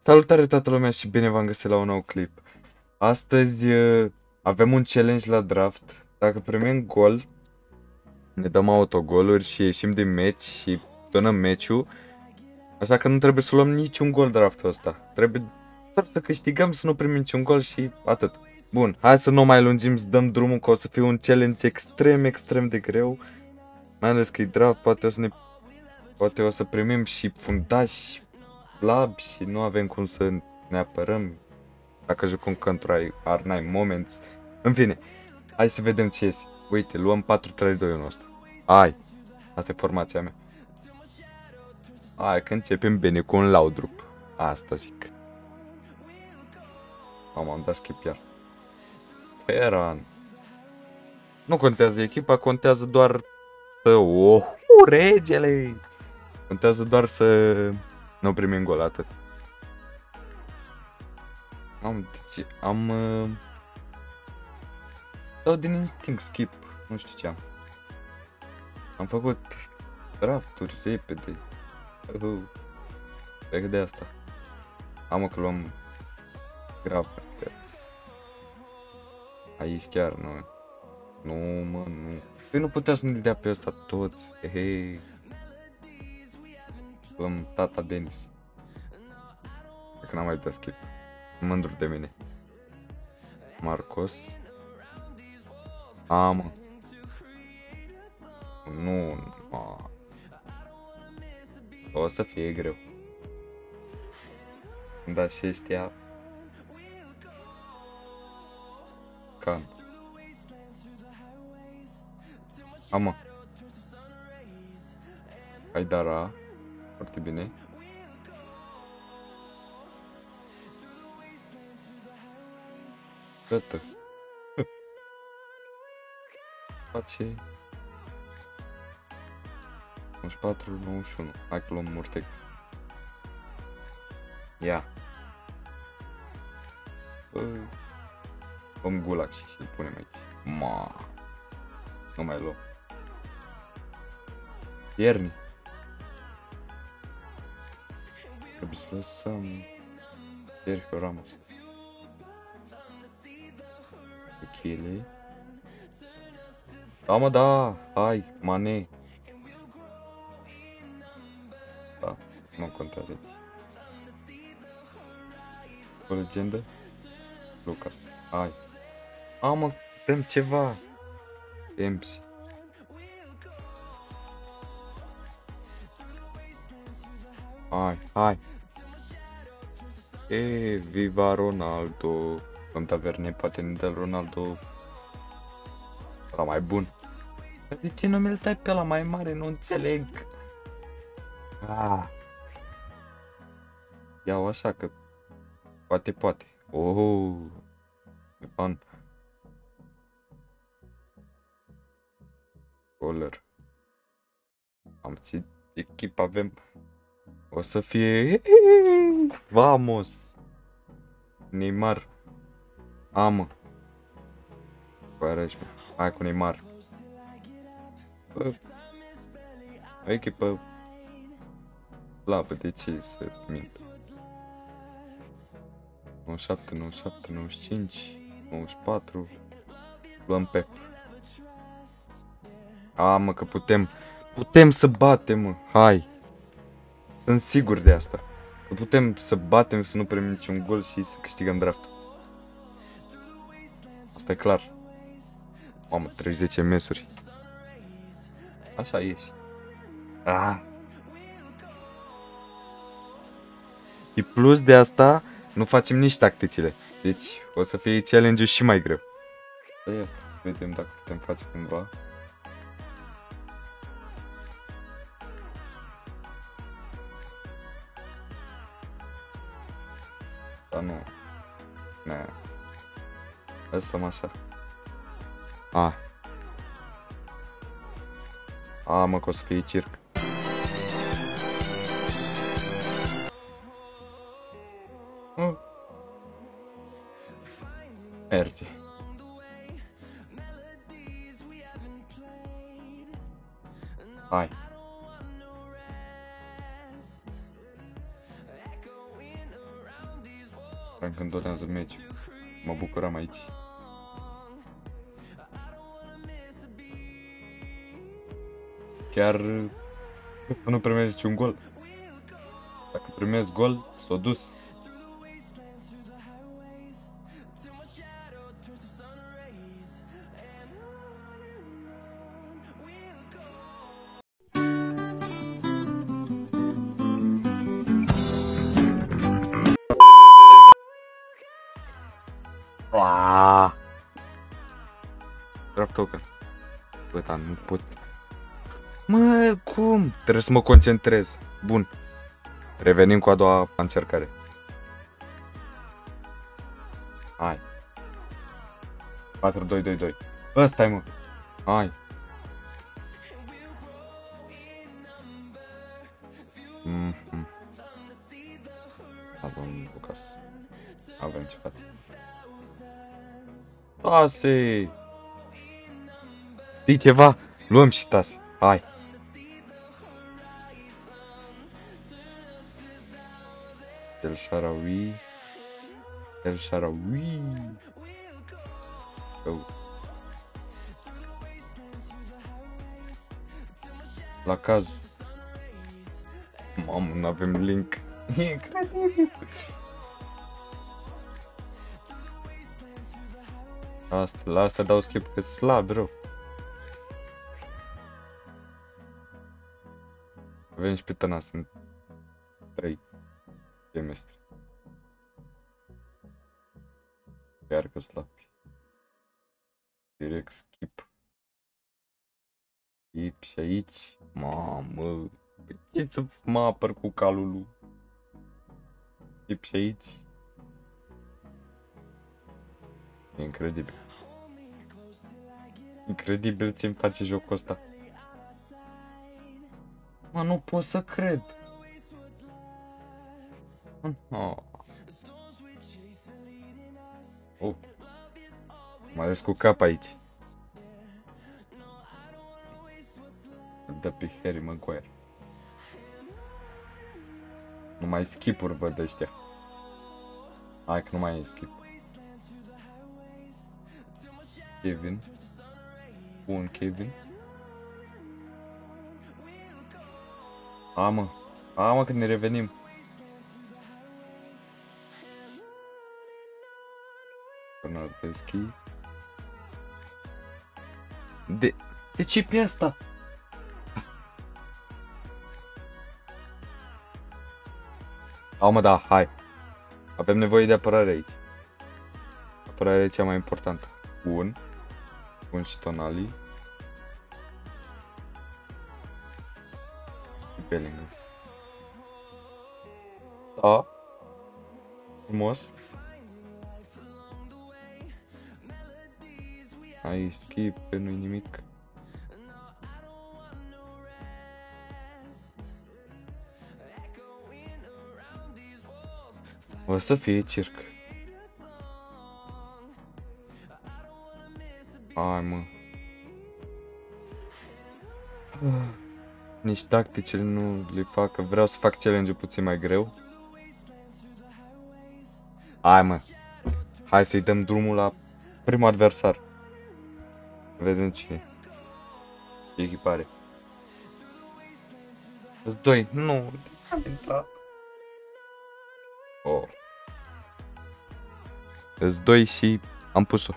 Salutare toată lumea și bine v-am găsit la un nou clip. Astăzi avem un challenge la draft. Dacă primim gol, ne dăm autogoluri și ieșim din meci și donăm meciul. Așa că nu trebuie să luăm niciun gol draftul ăsta. Trebuie doar să câștigăm, să nu primim niciun gol și atât. Bun, hai să nu mai lungim, să dăm drumul, că o să fie un challenge extrem de greu. Mai ales că e draft, poate o să primim și fundași slab și nu avem cum să ne apărăm dacă jucăm contra R9 Moments. În fine, hai să vedem ce iese. Uite, luăm 4-3-2-1 ăsta. Hai, asta e formația mea. Hai că începem bine cu un Laudrup. Asta zic. Am dat skip iar. Ferran. Nu contează echipa, contează doar să... Oh, regele! Contează doar să... Nu primim gol, atât. Dau din instinct skip, nu știu ce am. Am făcut drafturi repede. Cred că de asta. Am că luăm grav. Aici chiar nu. Nu, mă, nu. Păi nu putea să ne dea pe ăsta toți. Hei. Luăm tata Denis. Dacă n-am mai dat skip. Mândru de mine. Marcos. A, mă. Nu, mă. O să fie greu. Dar și ăștia... Cam. A, mă. Hai, Dara. Foarte bine. Gata. Face 94-91. Hai că luăm Murtec. Ia. Luăm Gulac și îl punem aici. Ma. Nu mai luăm. Ierni. Trebuie să lăsăm Sergio Ramos. Achille. Da, mă, da! Hai, Mane! Da, nu contează aici. O legendă? Lucas, hai! A, mă, dăm ceva! Dempsey. Hai, hai! E, viva Ronaldo! În taverne poate ne dă Ronaldo la mai bun. De ce nu mi-l tai pe la mai mare? Nu înțeleg. Ah. Iau așa că poate, poate. Oh, bun. Goler. Am ținut echipa, avem. O să fie... Vamos! Neymar. Amă. Părăși, hai cu Neymar. O echipă... Slabă, de ce să mint? 97, 97, 95, 94... Luăm Pep. Amă, că putem... Putem să batem, mă! Hai! Sunt sigur de asta. Putem să batem, să nu primim niciun gol și să câștigăm draftul. Asta e clar. Mamă, 30 MS-uri. Așa ieși. Ah. Și plus de asta, nu facem nici tacticile. Deci, o să fie challenge-ul și mai greu. Asta e asta. Să vedem dacă putem face cumva. Dar nu. Ne. Lăsăm așa. A. A, mă, că o să fie circ. Merge. Hai. Dacă îmi dorează meci, mă bucuram aici. Chiar nu primești niciun gol. Dacă primești gol, s-o dus. Draptocă. Bă, dar nu pot. Mă, cum? Trebuie să mă concentrez. Bun. Revenim cu a doua încercare. Hai. 4-2-2-2. Bă, stai, mă. Hai. Avem Lucas. Avem ce face. Tase! Știi ceva? Luăm și tase. Hai! El Sharawi. El Sharawi. La caz. Mamă, n-avem link. Incredibil. Asta, la asta dau skip că slab, rău. Avem și pe Tănas în 3 semestre. Iar că slabi. Direct skip. Skip și aici. Mamă, ce să mă apăr cu calul lui? Skip și aici. Incredibil. Incredibil ce-mi face jocul ăsta. Mă, nu pot să cred. Oh. Oh. M-a ales cu cap aici. Dă pe Harry Maguire. Numai skip-uri văd ăștia. Hai că nu mai e skip. Kevin. Bun, Kevin. A, mă. A, mă, când ne revenim. Bernardeschi. De ce pe asta? A, mă, da, hai. Avem nevoie de apărare aici. Apărarea e cea mai importantă. Bun. Bun și Tonali. Și Bellingham. Da. Frumos. Hai, skip, nu-i nimic. O să fie circ. Hai, mă. Nici tacticile nu le fac, vreau să fac challenge-ul puțin mai greu. Hai, mă. Hai să-i dăm drumul la primul adversar. Vedem ce echipare. Îți doi, nu. Oh. Îți doi și am pus-o.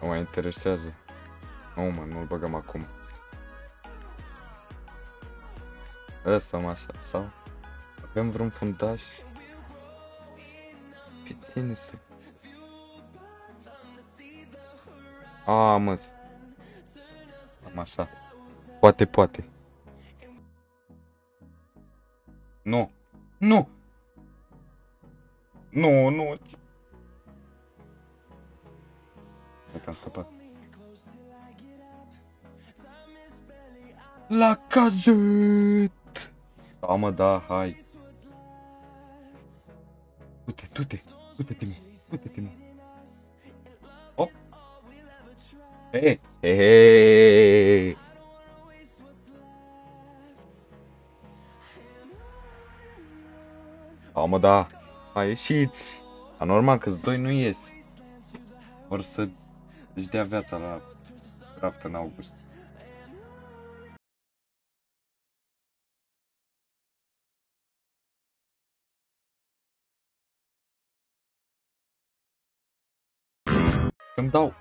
Nu mă interesează. Nu, mă, nu-l băgăm acum. Lăsăm așa, sau? Avem vreun fundaș? Pe tine se... A, mă... Am așa. Poate, poate. Nu! Nu! Nu, nu! Dacă am scăpat. La cazet! Da, mă, da, hai. Du-te, du-te, du-te-te, du-te-te. Hop! He, he, he, he. Mamă, da. Hai, ieșiți. Dar normal că-s doi nu ies. Vor să își dea viața la draft în august. Îmi dau.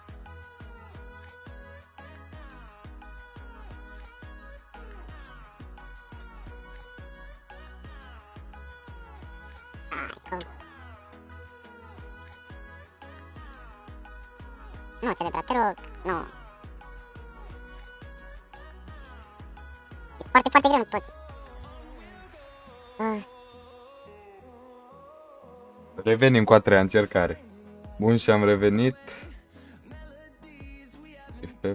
Nu, celebra, te rog, nu. E foarte, foarte greu, nu poți. Revenim cu a treia încercare. Bun, și am revenit. Da,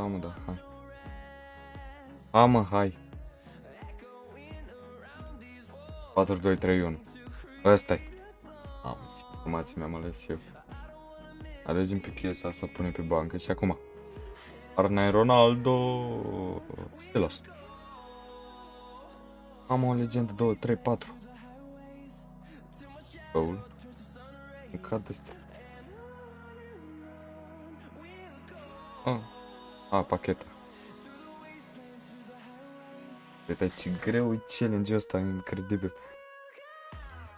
mă, da, hai. Da, mă, hai. 4, 2, 3, 1. Ăsta-i. Am zis, informații mi-am ales eu. Alegem pe piesa asta, punem pe bancă și acum Arnai Ronaldo Stelos. Am o legendă 2, 3, 4 GOL. În cadă asta. A, pacheta. Uite, ce greu e challenge-ul ăsta, incredibil.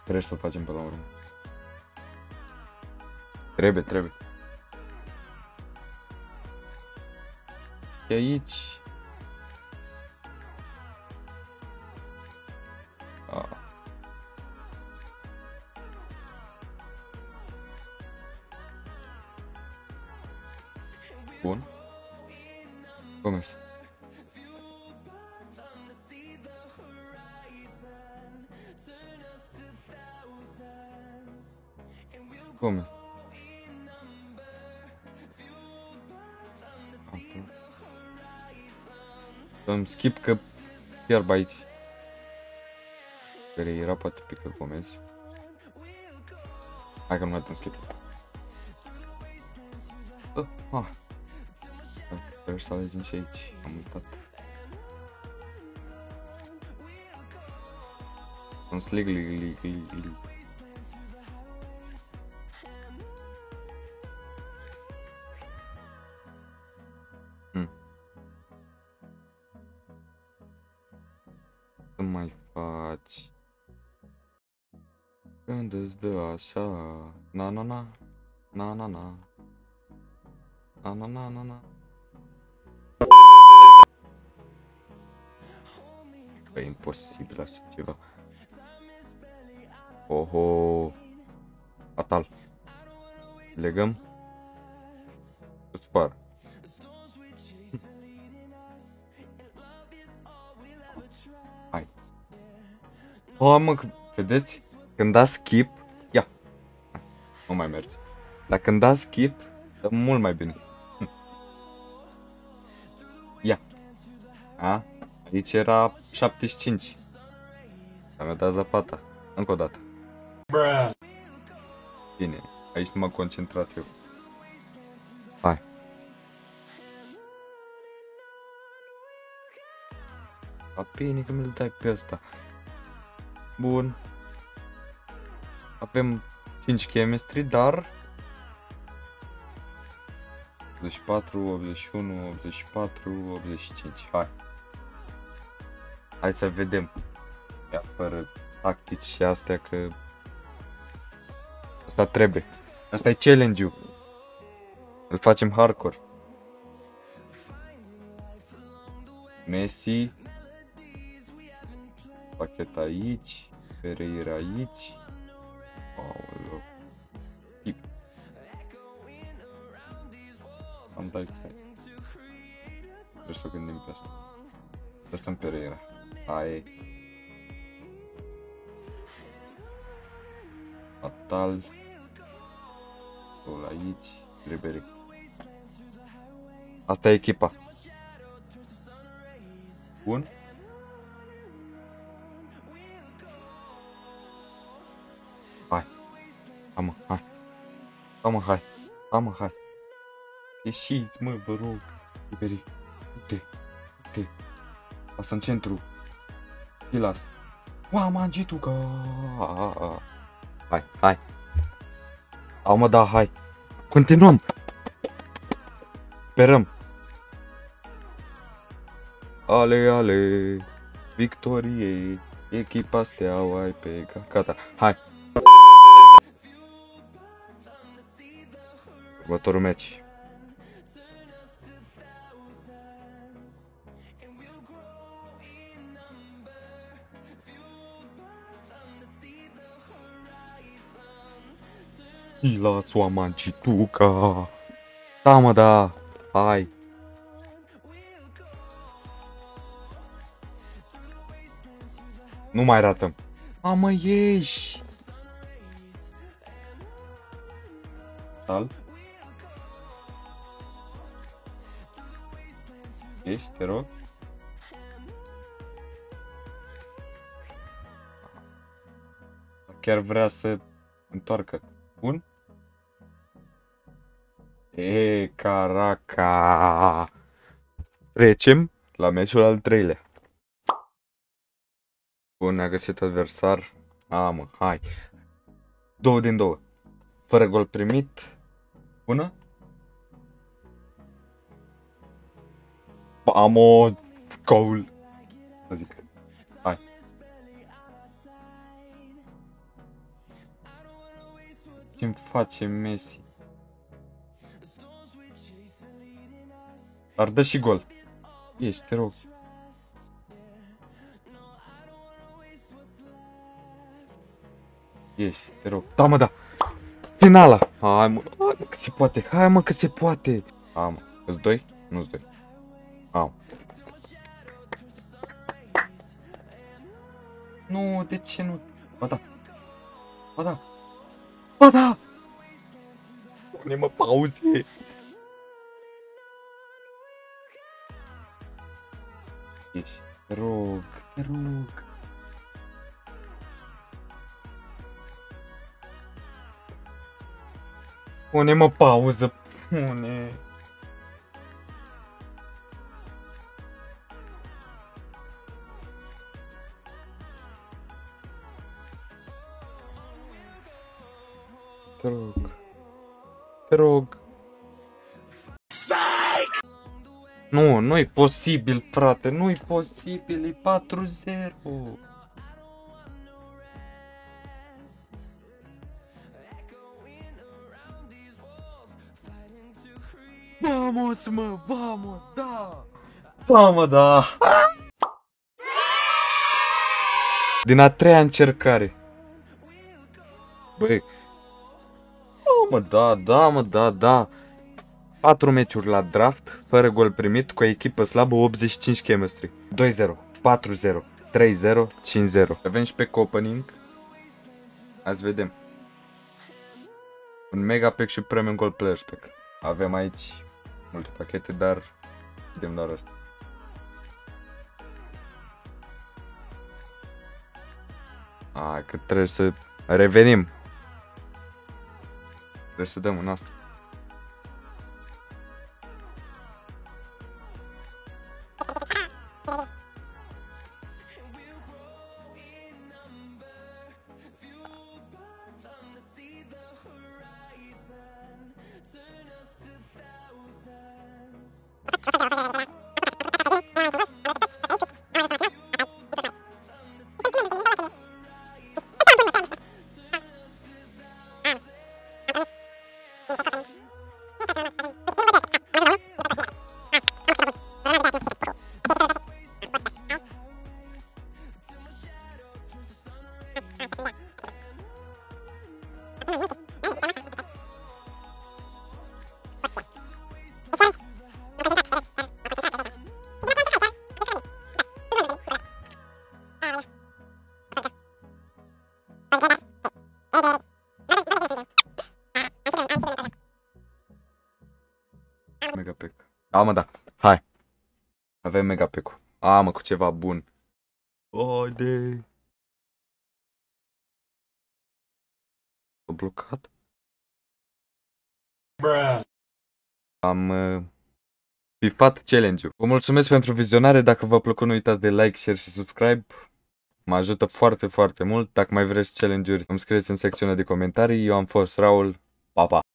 Trebuie să-l facem pe la urmă. Trebuie, trebuie. E aici. Bun. Cum e? Cum e? Să-mi skip că chiar bă aici. Care era poate pe că comezi. Hai că nu mai dăm skip. Trebuie să alegem și aici, am uitat. Un slig. Să mai faci. Când îți dă așa, na-na-na, na-na-na, na-na-na-na-na. E imposibil așa ceva. Oho. Fatal. Legăm. Spar. Hai. O, mă, vedeți? Când da skip, ia. Nu mai merge. Dar când da skip, dă mult mai bine. Ia. A? Aici era 75. Am dat zapata. Încă o dată. Bine, aici nu m-am concentrat eu. Hai. A, bine că mi-l dai pe ăsta. Bun. Avem 5 chemistry, dar 84, 81, 84, 85. Hai. Hai să vedem. Ia, fără tactici și astea că... Asta trebuie. Asta e challenge-ul. Îl facem hardcore. Messi. Pachet aici. Pereira aici. Aoleu. Tip. Am dat. Trebuie să o gândim pe asta. Lăsăm Pereira. Hai. Fatal. Gol aici. Liberi. Asta e echipa. Bun. Hai. Amă, hai. Amă, hai. Amă, hai. Ieșiți, mă, vă rog. Liberi. Uite. Uite. Asta în centru. Pilas. Oamangituca. Hai, hai. Au mă, da, hai. Continuăm. Sperăm. Ale, ale. Victoriei. Echipa Steaua ai pe gata. Hai. Următorul meci. La Soamancituca. Da, mă, da. Hai. Nu mai ratăm. Mamă, ieși. Sal. Ești, te rog. Chiar vrea să întoarcă. Bun. E, caraca. Trecem la meciul al treilea. Bun, ne-a găsit adversar. A, mă, hai. 2 din 2. Fără gol primit. Bună. Vamos, GOL. Să zic. Hai. Ce-mi face Messi? Dar dă și gol. Ești, te rog. Ești, te rog. Da, mă, da. Finala. Hai, mă, că se poate. Hai, mă, că se poate. Hai, mă. Îți doi? Nu-ți doi. Au. Nu, de ce nu? Ba da. Ba da. Ba da. Pune-mă pauze. Ești, te rog, te rog. Pune-mă pauză, pune. Te rog. Te rog. Nu, nu-i posibil, frate, nu-i posibil, e 4-0. Vamos, mă, vamos, da! Da, mă, da! Din a treia încercare. Băi. Mă, da, da, mă, da, da. 4 meciuri la draft, fără gol primit, cu o echipă slabă, 85 chemistry. 2-0, 4-0, 3-0, 5-0. Avem și pe Copenhagen. Azi vedem. Un mega pack și premium gold player pack. Avem aici multe pachete, dar vedem doar asta. A, că trebuie să revenim. Trebuie să dăm în asta. Da, mă, da. Hai. Avem mega pack-ul. A, mă, cu ceva bun. Haide. S-a blocat? Bruh. Am pifat challenge-ul. Vă mulțumesc pentru vizionare. Dacă v-a plăcut, nu uitați de like, share și subscribe. Mă ajută foarte, foarte mult. Dacă mai vreți challenge-uri, îmi scrieți în secțiunea de comentarii. Eu am fost Raul. Pa, pa!